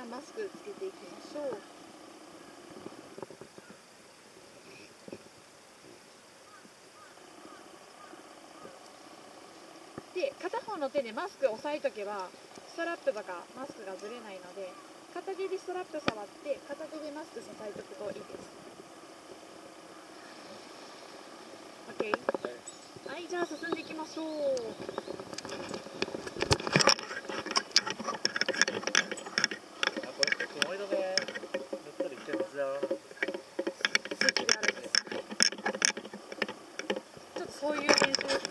からマスクつけていきましょう。で、片方の手でマスクを押さえとけばストラップとかマスクがずれないので、片手でストラップ触って片手でマスク支えておくといいです。 OK、 はい、じゃあ進んでいきましょう。そういう練習